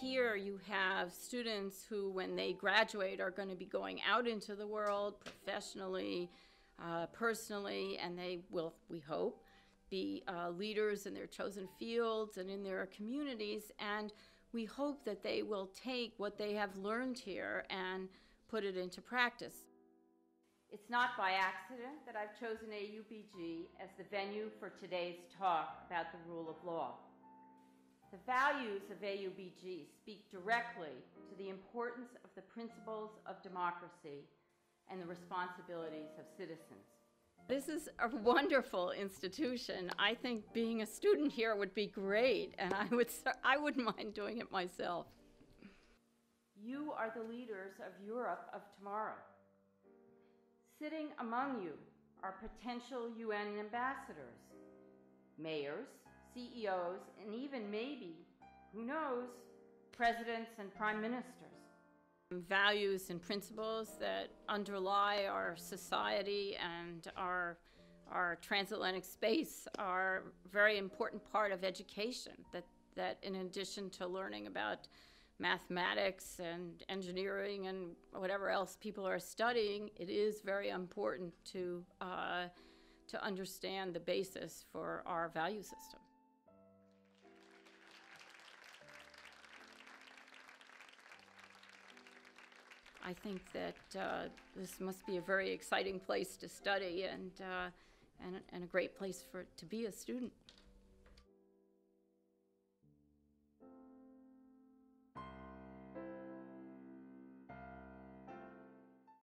Here you have students who, when they graduate, are going to be going out into the world professionally, personally, and they will, we hope, be leaders in their chosen fields and in their communities. And we hope that they will take what they have learned here and put it into practice. It's not by accident that I've chosen AUBG as the venue for today's talk about the rule of law. The values of AUBG speak directly to the importance of the principles of democracy and the responsibilities of citizens. This is a wonderful institution. I think being a student here would be great, and I wouldn't mind doing it myself. You are the leaders of Europe of tomorrow. Sitting among you are potential UN ambassadors, mayors, CEOs, and even maybe, who knows, presidents and prime ministers. Values and principles that underlie our society and our transatlantic space are a very important part of education, that in addition to learning about mathematics and engineering and whatever else people are studying, it is very important to understand the basis for our value system. I think that this must be a very exciting place to study and a great place to be a student.